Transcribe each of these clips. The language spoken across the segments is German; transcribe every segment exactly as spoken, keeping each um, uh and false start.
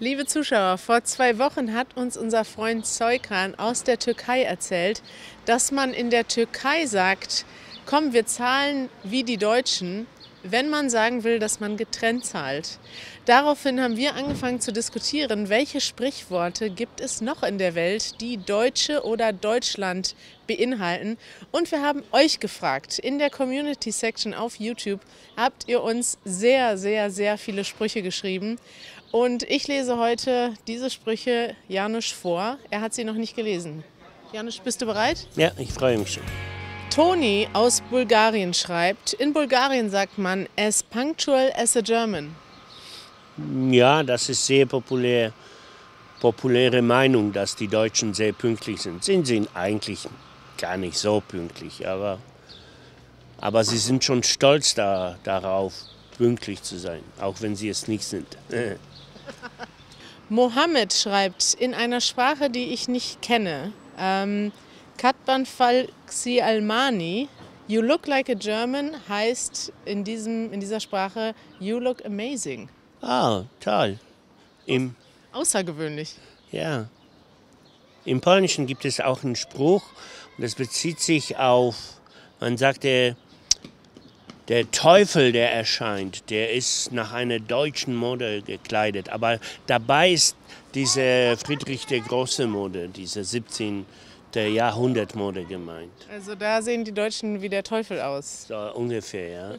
Liebe Zuschauer, vor zwei Wochen hat uns unser Freund Zeukan aus der Türkei erzählt, dass man in der Türkei sagt, komm, wir zahlen wie die Deutschen, wenn man sagen will, dass man getrennt zahlt. Daraufhin haben wir angefangen zu diskutieren, welche Sprichworte gibt es noch in der Welt, die Deutsche oder Deutschland beinhalten. Und wir haben euch gefragt, in der Community-Section auf YouTube habt ihr uns sehr, sehr, sehr viele Sprüche geschrieben. Und ich lese heute diese Sprüche Janusz vor. Er hat sie noch nicht gelesen. Janusz, bist du bereit? Ja, ich freue mich schon. Toni aus Bulgarien schreibt, in Bulgarien sagt man, as punctual as a German. Ja, das ist sehr populär, populäre Meinung, dass die Deutschen sehr pünktlich sind. Sind sie eigentlich gar nicht so pünktlich, aber, aber sie sind schon stolz da, darauf, pünktlich zu sein, auch wenn sie es nicht sind. Mohammed schreibt in einer Sprache, die ich nicht kenne, ähm, Katban Falksi Almani, you look like a German, heißt in, diesem, in dieser Sprache, you look amazing. Ah, toll. Im, Außergewöhnlich. Ja. Im Polnischen gibt es auch einen Spruch, und das bezieht sich auf, man sagt, der, der Teufel, der erscheint, der ist nach einer deutschen Mode gekleidet. Aber dabei ist diese Friedrich der Große Mode, diese siebzehnten Jahrhundertmode gemeint. Also da sehen die Deutschen wie der Teufel aus. So ungefähr, ja.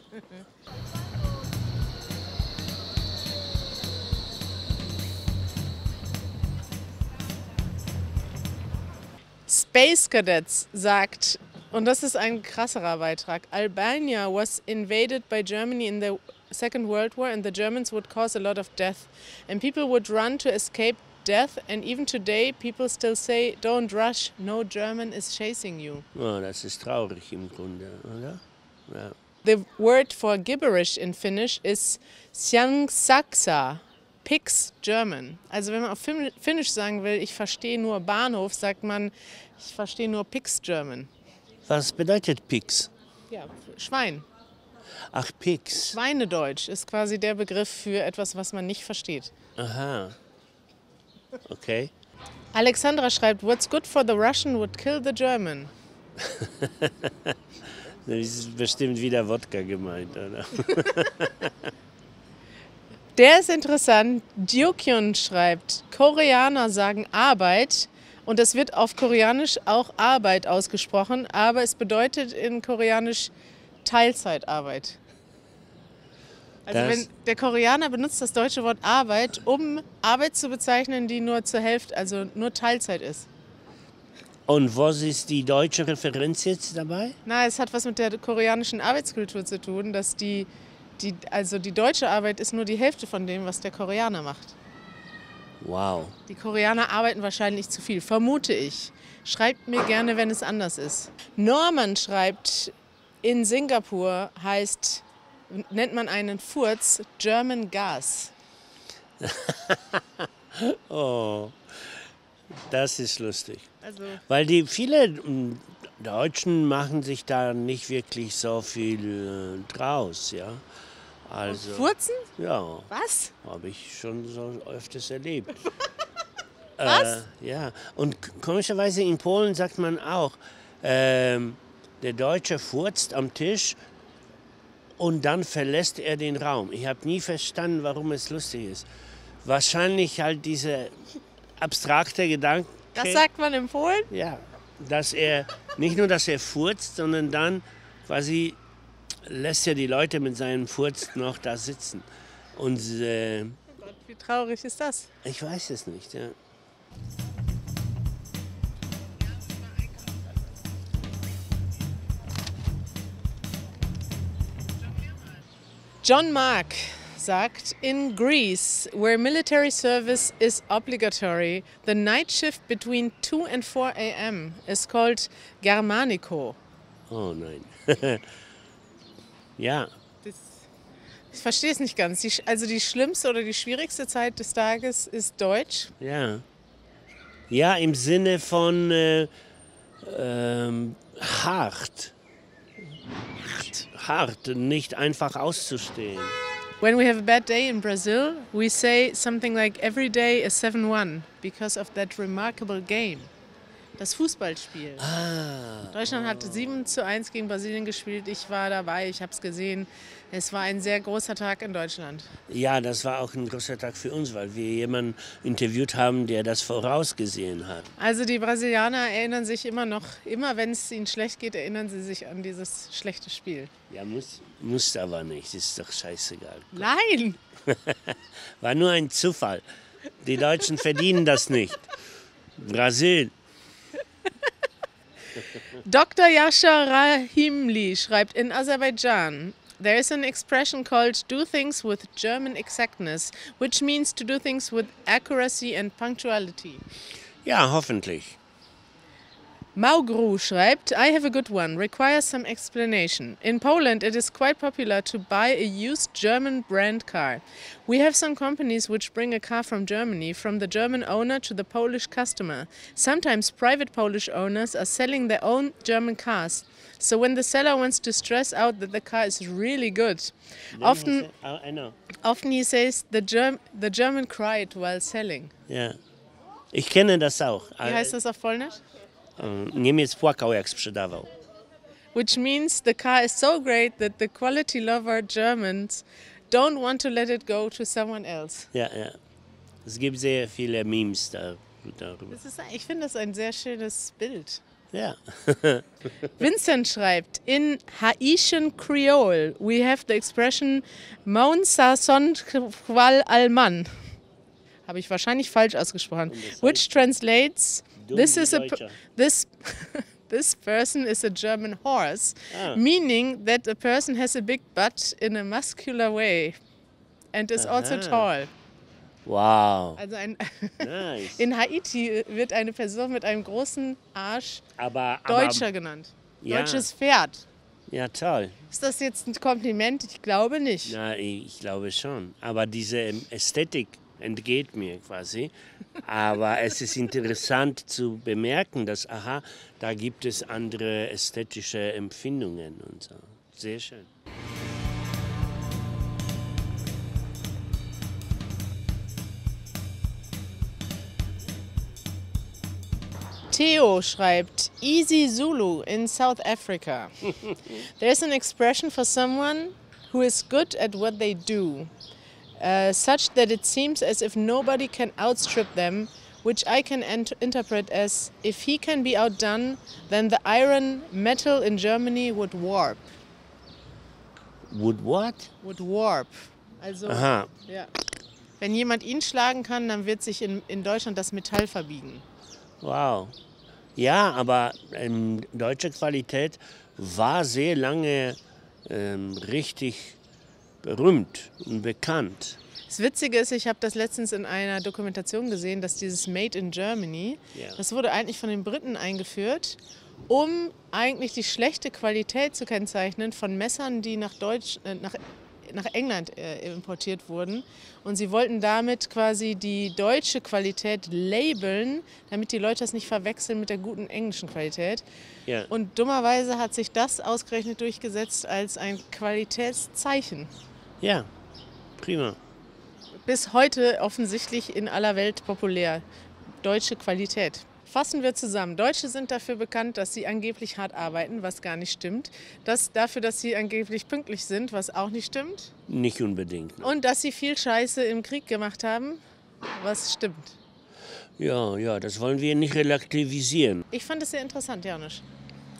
Space Cadets sagt, und das ist ein krasserer Beitrag, Albania was invaded by Germany in the Second World War and the Germans would cause a lot of death and people would run to escape death and even today people still say, don't rush, no German is chasing you. Oh, das ist traurig im Grunde, oder? Ja. The word for gibberish in Finnish is siangsaksa, Pigs German. Also wenn man auf fin Finnisch sagen will, ich verstehe nur Bahnhof, sagt man, ich verstehe nur Pigs German. Was bedeutet Pigs? Ja, Schwein. Ach, Pigs. Schweinedeutsch ist quasi der Begriff für etwas, was man nicht versteht. Aha. Okay. Alexandra schreibt, what's good for the Russian would kill the German. Das ist bestimmt wieder Wodka gemeint, oder? Der ist interessant. Djukyon schreibt, Koreaner sagen Arbeit und das wird auf Koreanisch auch Arbeit ausgesprochen, aber es bedeutet in Koreanisch Teilzeitarbeit. Also das, wenn der Koreaner benutzt das deutsche Wort Arbeit, um Arbeit zu bezeichnen, die nur zur Hälfte, also nur Teilzeit ist. Und was ist die deutsche Referenz jetzt dabei? Na, es hat was mit der koreanischen Arbeitskultur zu tun, dass die, die, also die deutsche Arbeit ist nur die Hälfte von dem, was der Koreaner macht. Wow. Die Koreaner arbeiten wahrscheinlich zu viel, vermute ich. Schreibt mir gerne, wenn es anders ist. Norman schreibt, in Singapur heißt... nennt man einen Furz German Gas. Oh, das ist lustig. Also weil die viele Deutschen machen sich da nicht wirklich so viel äh, draus, ja. Also, Furzen? Ja. Was? Habe ich schon so öfters erlebt. Was? Äh, ja. Und komischerweise in Polen sagt man auch, äh, der Deutsche furzt am Tisch. Und dann verlässt er den Raum. Ich habe nie verstanden, warum es lustig ist. Wahrscheinlich halt diese abstrakte Gedanke. Das sagt man in Polen? Ja, dass er nicht nur, dass er furzt, sondern dann quasi lässt er die Leute mit seinem Furz noch da sitzen. Und äh, oh Gott, wie traurig ist das? Ich weiß es nicht. Ja. John Mark sagt, in Greece, where military service is obligatory, the night shift between two and four A M is called Germanico. Oh nein. Ja. Das, ich verstehe es nicht ganz. Die, also die schlimmste oder die schwierigste Zeit des Tages ist Deutsch? Ja. Ja, im Sinne von äh, ähm, hart. Hart, nicht einfach auszustehen. When we have a bad day in Brazil, we say something like every day is seven one because of that remarkable game. Das Fußballspiel. Ah, Deutschland oh. hatte sieben zu eins gegen Brasilien gespielt. Ich war dabei, ich habe es gesehen. Es war ein sehr großer Tag in Deutschland. Ja, das war auch ein großer Tag für uns, weil wir jemanden interviewt haben, der das vorausgesehen hat. Also die Brasilianer erinnern sich immer noch, immer wenn es ihnen schlecht geht, erinnern sie sich an dieses schlechte Spiel. Ja, muss, muss aber nicht, das ist doch scheißegal. Nein! War nur ein Zufall. Die Deutschen verdienen das nicht. Brasil. Doctor Yasha Rahimli schreibt, in Azerbaijan, there is an expression called do things with German exactness, which means to do things with accuracy and punctuality. Ja, hoffentlich. Maugru schreibt, I have a good one, requires some explanation. In Poland it is quite popular to buy a used German brand car. We have some companies which bring a car from Germany, from the German owner to the Polish customer. Sometimes private Polish owners are selling their own German cars. So when the seller wants to stress out that the car is really good, often, I know. often he says the, Germ the German cried while selling. Ja, ich kenne das auch. Wie heißt das auf Polnisch? Niemiec płakał, jak sprzedawał. Which means the car is so great that the quality lover Germans don't want to let it go to someone else. Ja, ja. Es gibt sehr viele Memes da, darüber. Das ist, ich finde das ein sehr schönes Bild. Ja. Vincent schreibt, in Haitian Creole we have the expression Moun sa son kwal alman. Habe ich wahrscheinlich falsch ausgesprochen. Which translates... This is a this this person is a German horse, ah. meaning that a person has a big butt in a muscular way, and is Aha. also tall. Wow. Also ein nice. In Haiti wird eine Person mit einem großen Arsch aber, Deutscher aber, genannt. Ja. Deutsches Pferd. Ja, toll. Ist das jetzt ein Kompliment? Ich glaube nicht. Na, ich glaube schon. Aber diese Ästhetik entgeht mir quasi, aber es ist interessant zu bemerken, dass, aha, da gibt es andere ästhetische Empfindungen und so. Sehr schön. Theo schreibt, easy Zulu in South Africa. There's an expression for someone who is good at what they do. Uh, such that it seems as if nobody can outstrip them, which I can interpret as, if he can be outdone, then the iron metal in Germany would warp. Would what? Would warp. Also, Aha. ja. Wenn jemand ihn schlagen kann, dann wird sich in, in Deutschland das Metall verbiegen. Wow. Ja, aber ähm, deutsche Qualität war sehr lange ähm, richtig... berühmt und bekannt. Das Witzige ist, ich habe das letztens in einer Dokumentation gesehen, dass dieses Made in Germany, yeah. das wurde eigentlich von den Briten eingeführt, um eigentlich die schlechte Qualität zu kennzeichnen von Messern, die nach, Deutsch, äh, nach, nach England äh, importiert wurden. Und sie wollten damit quasi die deutsche Qualität labeln, damit die Leute das nicht verwechseln mit der guten englischen Qualität. Yeah. Und dummerweise hat sich das ausgerechnet durchgesetzt als ein Qualitätszeichen. Ja, prima. Bis heute offensichtlich in aller Welt populär. Deutsche Qualität. Fassen wir zusammen. Deutsche sind dafür bekannt, dass sie angeblich hart arbeiten, was gar nicht stimmt. Das dafür, dass sie angeblich pünktlich sind, was auch nicht stimmt. Nicht unbedingt. Ne? Und dass sie viel Scheiße im Krieg gemacht haben, was stimmt. Ja, ja, das wollen wir nicht relativisieren. Ich fand es sehr interessant, Janusz.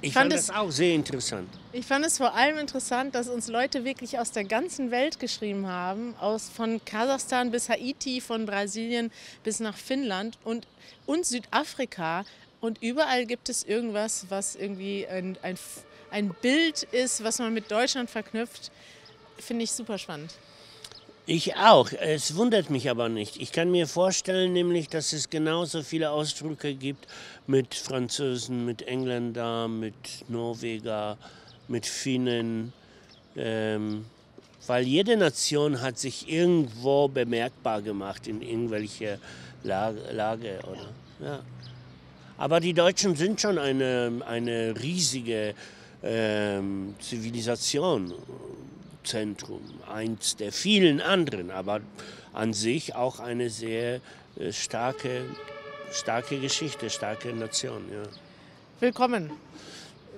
Ich fand, fand es das auch sehr interessant. Ich fand es vor allem interessant, dass uns Leute wirklich aus der ganzen Welt geschrieben haben, aus, von Kasachstan bis Haiti, von Brasilien bis nach Finnland und, und Südafrika. Und überall gibt es irgendwas, was irgendwie ein, ein, ein Bild ist, was man mit Deutschland verknüpft. Finde ich super spannend. Ich auch. Es wundert mich aber nicht. Ich kann mir vorstellen, nämlich, dass es genauso viele Ausdrücke gibt mit Franzosen, mit Engländern, mit Norweger, mit Finnen. Ähm, weil jede Nation hat sich irgendwo bemerkbar gemacht in irgendwelche Lage, Lage oder? Ja. Aber die Deutschen sind schon eine, eine riesige ähm, Zivilisation. Zentrum, eins der vielen anderen, aber an sich auch eine sehr äh, starke, starke Geschichte, starke Nation. Ja. Willkommen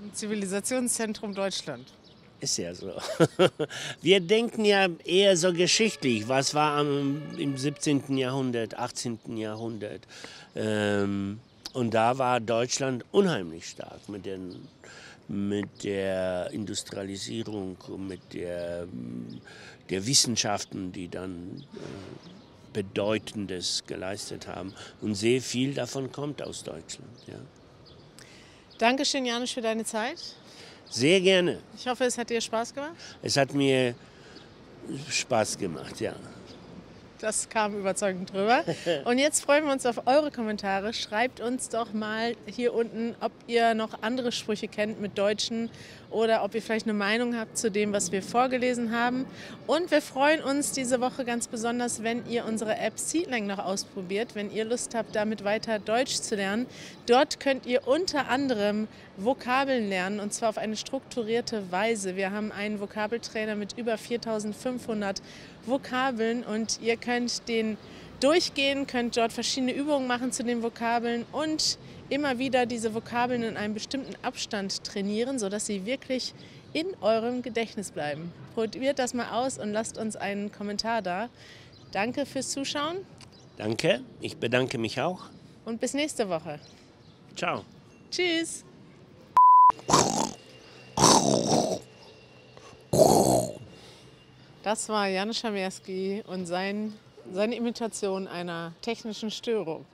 im Zivilisationszentrum Deutschland. Ist ja so. Wir denken ja eher so geschichtlich, was war am, im siebzehnten Jahrhundert, achtzehnten Jahrhundert. Ähm, und da war Deutschland unheimlich stark mit den mit der Industrialisierung, mit der, der Wissenschaften, die dann Bedeutendes geleistet haben. Und sehr viel davon kommt aus Deutschland. Ja. Dankeschön, Janusz, für deine Zeit. Sehr gerne. Ich hoffe, es hat dir Spaß gemacht. Es hat mir Spaß gemacht, ja. Das kam überzeugend drüber. Und jetzt freuen wir uns auf eure Kommentare. Schreibt uns doch mal hier unten, ob ihr noch andere Sprüche kennt mit Deutschen oder ob ihr vielleicht eine Meinung habt zu dem, was wir vorgelesen haben. Und wir freuen uns diese Woche ganz besonders, wenn ihr unsere App Seedlang noch ausprobiert, wenn ihr Lust habt, damit weiter Deutsch zu lernen. Dort könnt ihr unter anderem Vokabeln lernen, und zwar auf eine strukturierte Weise. Wir haben einen Vokabeltrainer mit über viertausendfünfhundert Vokabeln und ihr könnt den durchgehen, könnt dort verschiedene Übungen machen zu den Vokabeln und immer wieder diese Vokabeln in einem bestimmten Abstand trainieren, sodass sie wirklich in eurem Gedächtnis bleiben. Probiert das mal aus und lasst uns einen Kommentar da. Danke fürs Zuschauen. Danke, ich bedanke mich auch. Und bis nächste Woche. Ciao. Tschüss. Das war Janusz Hamerski und sein, seine Imitation einer technischen Störung.